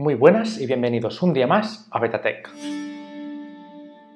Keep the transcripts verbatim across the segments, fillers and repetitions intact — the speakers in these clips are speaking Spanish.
Muy buenas y bienvenidos un día más a Betatech.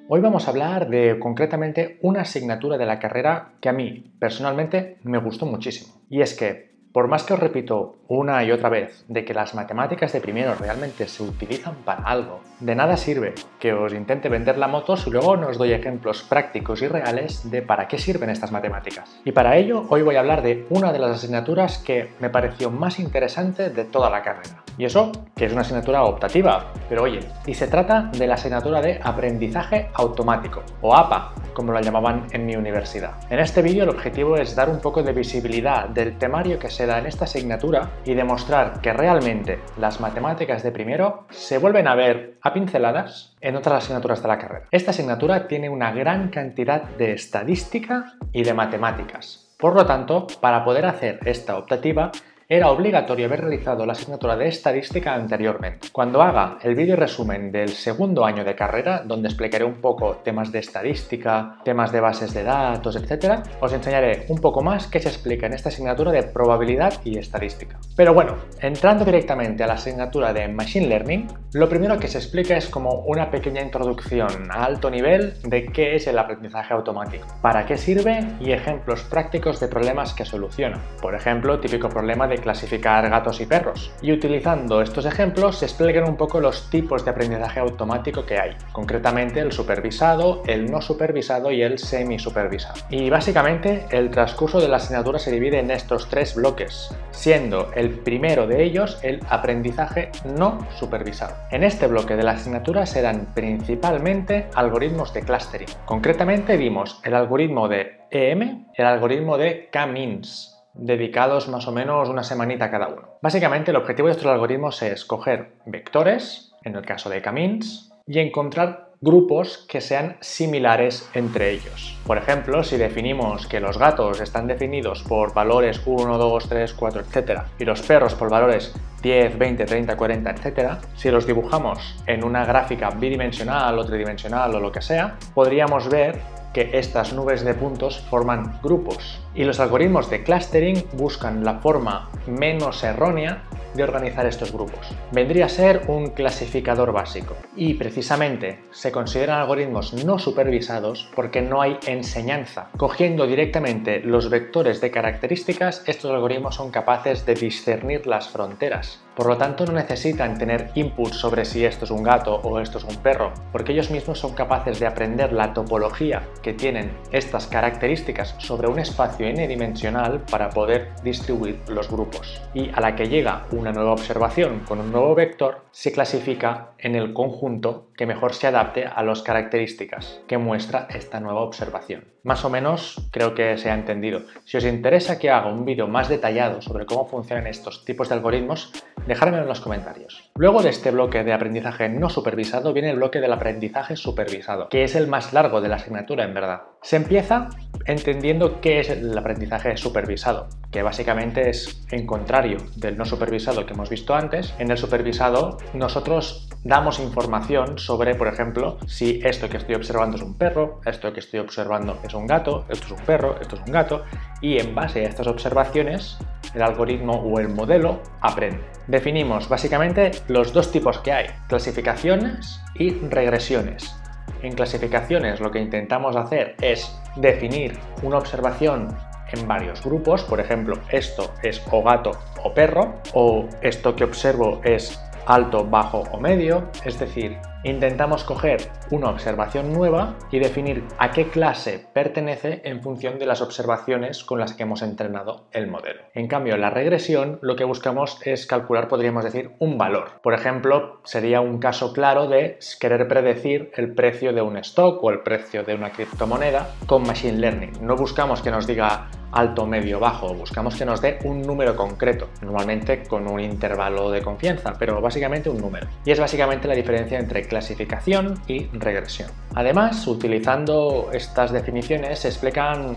Hoy vamos a hablar de concretamente una asignatura de la carrera que a mí personalmente me gustó muchísimo. Y es que, por más que os repito una y otra vez de que las matemáticas de primero realmente se utilizan para algo, de nada sirve que os intente vender la moto si luego no os doy ejemplos prácticos y reales de para qué sirven estas matemáticas. Y para ello hoy voy a hablar de una de las asignaturas que me pareció más interesante de toda la carrera. Y eso, que es una asignatura optativa, pero oye, y se trata de la asignatura de aprendizaje automático, o A P A, como la llamaban en mi universidad. En este vídeo el objetivo es dar un poco de visibilidad del temario que se da en esta asignatura y demostrar que realmente las matemáticas de primero se vuelven a ver a pinceladas en otras asignaturas de la carrera. Esta asignatura tiene una gran cantidad de estadística y de matemáticas. Por lo tanto, para poder hacer esta optativa, era obligatorio haber realizado la asignatura de estadística anteriormente. Cuando haga el vídeo resumen del segundo año de carrera, donde explicaré un poco temas de estadística, temas de bases de datos, etcétera, os enseñaré un poco más qué se explica en esta asignatura de probabilidad y estadística. Pero bueno, entrando directamente a la asignatura de Machine Learning, lo primero que se explica es como una pequeña introducción a alto nivel de qué es el aprendizaje automático, para qué sirve y ejemplos prácticos de problemas que soluciona. Por ejemplo, típico problema de clasificar gatos y perros. Y utilizando estos ejemplos se explican un poco los tipos de aprendizaje automático que hay, concretamente el supervisado, el no supervisado y el semisupervisado. Y básicamente el transcurso de la asignatura se divide en estos tres bloques, siendo el primero de ellos el aprendizaje no supervisado. En este bloque de la asignatura se dan principalmente algoritmos de clustering. Concretamente vimos el algoritmo de E M, el algoritmo de k-means, dedicados más o menos una semanita cada uno. Básicamente el objetivo de estos algoritmos es coger vectores, en el caso de k-means, y encontrar grupos que sean similares entre ellos. Por ejemplo, si definimos que los gatos están definidos por valores uno, dos, tres, cuatro, etcétera, y los perros por valores diez, veinte, treinta, cuarenta, etcétera, si los dibujamos en una gráfica bidimensional o tridimensional o lo que sea, podríamos ver que estas nubes de puntos forman grupos. Y los algoritmos de clustering buscan la forma menos errónea de organizar estos grupos. Vendría a ser un clasificador básico. Y precisamente se consideran algoritmos no supervisados porque no hay enseñanza. Cogiendo directamente los vectores de características, estos algoritmos son capaces de discernir las fronteras. Por lo tanto, no necesitan tener input sobre si esto es un gato o esto es un perro, porque ellos mismos son capaces de aprender la topología que tienen estas características sobre un espacio n-dimensional para poder distribuir los grupos. Y a la que llega una nueva observación con un nuevo vector, se clasifica en el conjunto que mejor se adapte a las características que muestra esta nueva observación. Más o menos creo que se ha entendido. Si os interesa que haga un vídeo más detallado sobre cómo funcionan estos tipos de algoritmos, dejármelo en los comentarios. Luego de este bloque de aprendizaje no supervisado viene el bloque del aprendizaje supervisado, que es el más largo de la asignatura en verdad. Se empieza entendiendo qué es el aprendizaje supervisado, que básicamente es en contrario del no supervisado que hemos visto antes. En el supervisado nosotros damos información sobre, por ejemplo, si esto que estoy observando es un perro, esto que estoy observando es un gato, esto es un perro, esto es un gato, y en base a estas observaciones el algoritmo o el modelo aprende. Definimos básicamente los dos tipos que hay, clasificaciones y regresiones. En clasificaciones lo que intentamos hacer es definir una observación en varios grupos, por ejemplo, esto es o gato o perro, o esto que observo es alto, bajo o medio, es decir, intentamos coger una observación nueva y definir a qué clase pertenece en función de las observaciones con las que hemos entrenado el modelo. En cambio, en la regresión lo que buscamos es calcular, podríamos decir, un valor. Por ejemplo, sería un caso claro de querer predecir el precio de un stock o el precio de una criptomoneda con Machine Learning. No buscamos que nos diga alto, medio, bajo, buscamos que nos dé un número concreto, normalmente con un intervalo de confianza, pero básicamente un número. Y es básicamente la diferencia entre clasificación y regresión. Además, utilizando estas definiciones se explican,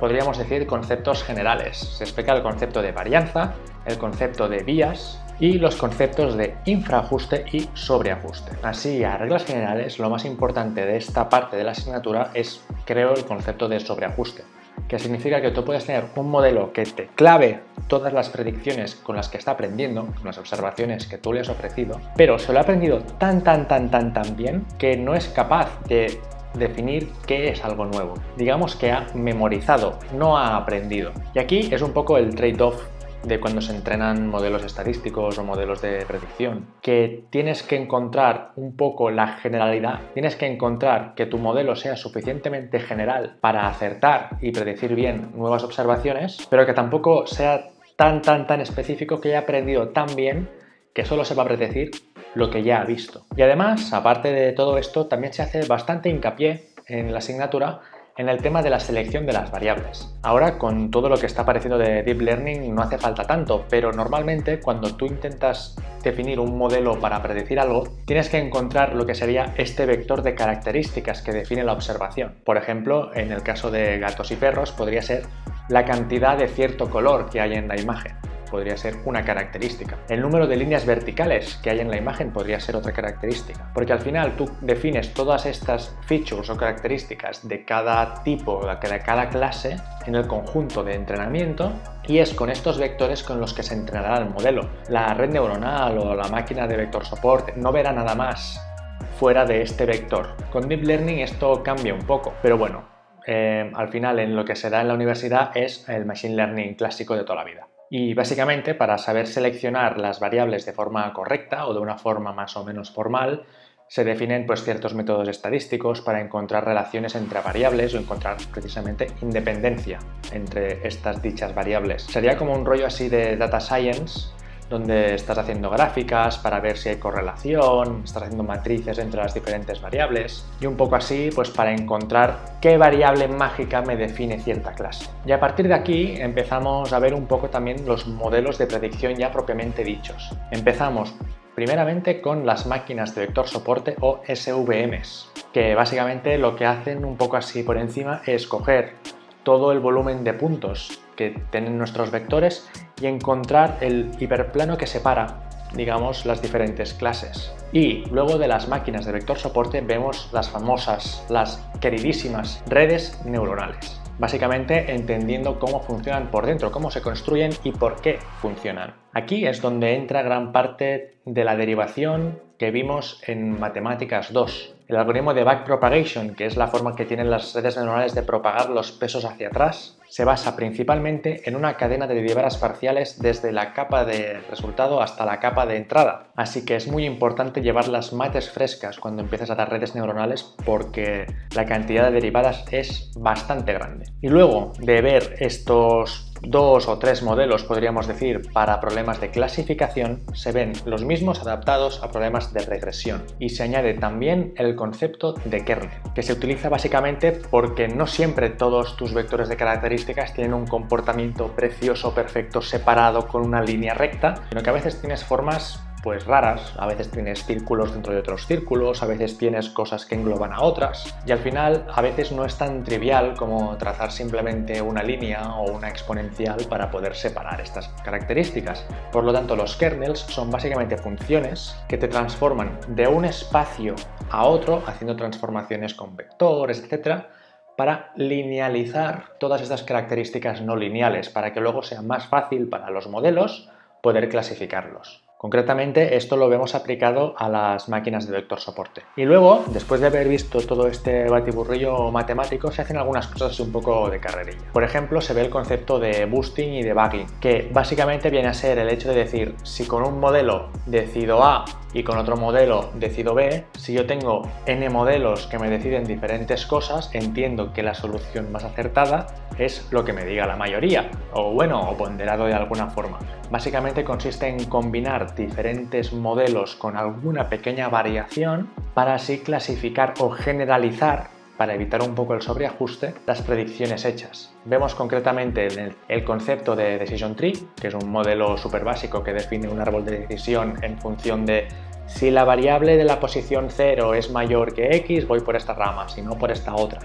podríamos decir, conceptos generales. Se explica el concepto de varianza, el concepto de vías y los conceptos de infraajuste y sobreajuste. Así, a reglas generales, lo más importante de esta parte de la asignatura es, creo, el concepto de sobreajuste, que significa que tú puedes tener un modelo que te clave todas las predicciones con las que está aprendiendo, con las observaciones que tú le has ofrecido, pero se lo ha aprendido tan, tan, tan, tan, tan bien que no es capaz de definir qué es algo nuevo. Digamos que ha memorizado, no ha aprendido. Y aquí es un poco el trade-off de cuando se entrenan modelos estadísticos o modelos de predicción, que tienes que encontrar un poco la generalidad, tienes que encontrar que tu modelo sea suficientemente general para acertar y predecir bien nuevas observaciones, pero que tampoco sea tan, tan, tan específico que haya aprendido tan bien que solo sepa predecir lo que ya ha visto. Y además, aparte de todo esto, también se hace bastante hincapié en la asignatura en el tema de la selección de las variables. Ahora, con todo lo que está apareciendo de Deep Learning, no hace falta tanto, pero normalmente cuando tú intentas definir un modelo para predecir algo, tienes que encontrar lo que sería este vector de características que define la observación. Por ejemplo, en el caso de gatos y perros, podría ser la cantidad de cierto color que hay en la imagen. Podría ser una característica. El número de líneas verticales que hay en la imagen podría ser otra característica. Porque al final tú defines todas estas features o características de cada tipo, de cada clase, en el conjunto de entrenamiento, y es con estos vectores con los que se entrenará el modelo. La red neuronal o la máquina de vector soporte no verá nada más fuera de este vector. Con Deep Learning esto cambia un poco, pero bueno, eh, al final en lo que se da en la universidad es el Machine Learning clásico de toda la vida. Y básicamente, para saber seleccionar las variables de forma correcta o de una forma más o menos formal, se definen pues ciertos métodos estadísticos para encontrar relaciones entre variables o encontrar precisamente independencia entre estas dichas variables. Sería como un rollo así de data science, donde estás haciendo gráficas para ver si hay correlación, estás haciendo matrices entre las diferentes variables y un poco así pues para encontrar qué variable mágica me define cierta clase. Y a partir de aquí empezamos a ver un poco también los modelos de predicción ya propiamente dichos. Empezamos primeramente con las máquinas de vector soporte o S V Ms, que básicamente lo que hacen un poco así por encima es coger todo el volumen de puntos que tienen nuestros vectores y encontrar el hiperplano que separa, digamos, las diferentes clases. Y luego de las máquinas de vector soporte vemos las famosas, las queridísimas redes neuronales. Básicamente entendiendo cómo funcionan por dentro, cómo se construyen y por qué funcionan. Aquí es donde entra gran parte de la derivación que vimos en matemáticas dos. El algoritmo de backpropagation, que es la forma que tienen las redes neuronales de propagar los pesos hacia atrás, se basa principalmente en una cadena de derivadas parciales desde la capa de resultado hasta la capa de entrada. Así que es muy importante llevar las mates frescas cuando empiezas a dar redes neuronales porque la cantidad de derivadas es bastante grande. Y luego de ver estos dos o tres modelos, podríamos decir, para problemas de clasificación, se ven los mismos adaptados a problemas de regresión. Y se añade también el concepto de kernel, que se utiliza básicamente porque no siempre todos tus vectores de características tienen un comportamiento precioso, perfecto, separado con una línea recta, sino que a veces tienes formas pues raras, a veces tienes círculos dentro de otros círculos, a veces tienes cosas que engloban a otras y al final a veces no es tan trivial como trazar simplemente una línea o una exponencial para poder separar estas características. Por lo tanto, los kernels son básicamente funciones que te transforman de un espacio a otro haciendo transformaciones con vectores, etcétera, para linealizar todas estas características no lineales para que luego sea más fácil para los modelos poder clasificarlos. Concretamente, esto lo vemos aplicado a las máquinas de vector soporte. Y luego, después de haber visto todo este batiburrillo matemático, se hacen algunas cosas un poco de carrerilla. Por ejemplo, se ve el concepto de boosting y de bagging, que básicamente viene a ser el hecho de decir, si con un modelo decido A y con otro modelo decido B, si yo tengo n modelos que me deciden diferentes cosas, entiendo que la solución más acertada es lo que me diga la mayoría, o bueno, o ponderado de alguna forma. Básicamente consiste en combinar diferentes modelos con alguna pequeña variación para así clasificar o generalizar, para evitar un poco el sobreajuste, las predicciones hechas. Vemos concretamente el, el concepto de Decision Tree, que es un modelo súper básico que define un árbol de decisión en función de si la variable de la posición cero es mayor que X, voy por esta rama, si no por esta otra,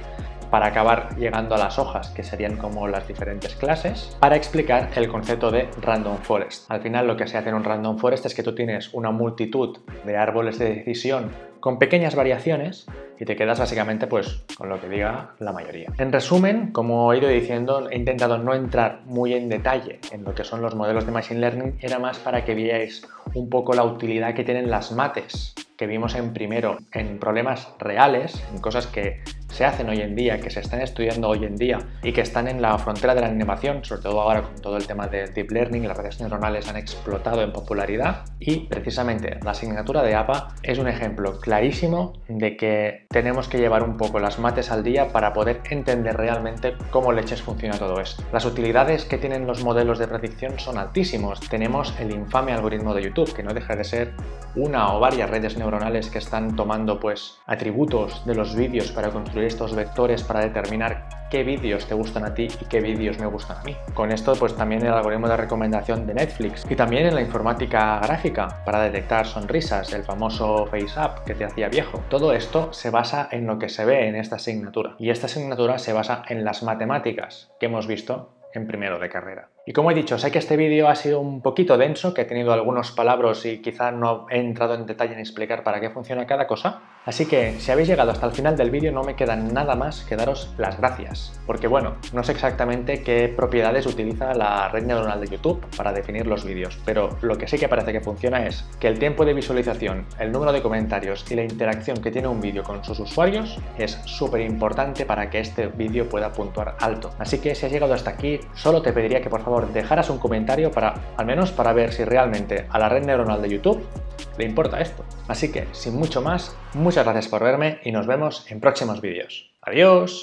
para acabar llegando a las hojas, que serían como las diferentes clases, para explicar el concepto de Random Forest. Al final lo que se hace en un Random Forest es que tú tienes una multitud de árboles de decisión con pequeñas variaciones y te quedas básicamente pues con lo que diga la mayoría. En resumen, como he ido diciendo, he intentado no entrar muy en detalle en lo que son los modelos de Machine Learning, era más para que veáis un poco la utilidad que tienen las mates que vimos en primero en problemas reales, en cosas que se hacen hoy en día, que se están estudiando hoy en día y que están en la frontera de la innovación, sobre todo ahora con todo el tema de Deep Learning, las redes neuronales han explotado en popularidad y precisamente la asignatura de A P A es un ejemplo clarísimo de que tenemos que llevar un poco las mates al día para poder entender realmente cómo leches funciona todo esto. Las utilidades que tienen los modelos de predicción son altísimos. Tenemos el infame algoritmo de YouTube, que no deja de ser una o varias redes neuronales que están tomando pues atributos de los vídeos para construir estos vectores para determinar qué vídeos te gustan a ti y qué vídeos me gustan a mí. Con esto pues también el algoritmo de recomendación de Netflix y también en la informática gráfica para detectar sonrisas, el famoso FaceApp que te hacía viejo. Todo esto se basa en lo que se ve en esta asignatura y esta asignatura se basa en las matemáticas que hemos visto en primero de carrera. Y como he dicho, sé que este vídeo ha sido un poquito denso, que he tenido algunos palabras y quizá no he entrado en detalle en explicar para qué funciona cada cosa, así que si habéis llegado hasta el final del vídeo no me queda nada más que daros las gracias, porque bueno, no sé exactamente qué propiedades utiliza la red neuronal de YouTube para definir los vídeos, pero lo que sí que parece que funciona es que el tiempo de visualización, el número de comentarios y la interacción que tiene un vídeo con sus usuarios es súper importante para que este vídeo pueda puntuar alto. Así que si has llegado hasta aquí, solo te pediría que por favor dejaras un comentario para, al menos para ver si realmente a la red neuronal de YouTube le importa esto. Así que, sin mucho más, muchas gracias por verme y nos vemos en próximos vídeos. ¡Adiós!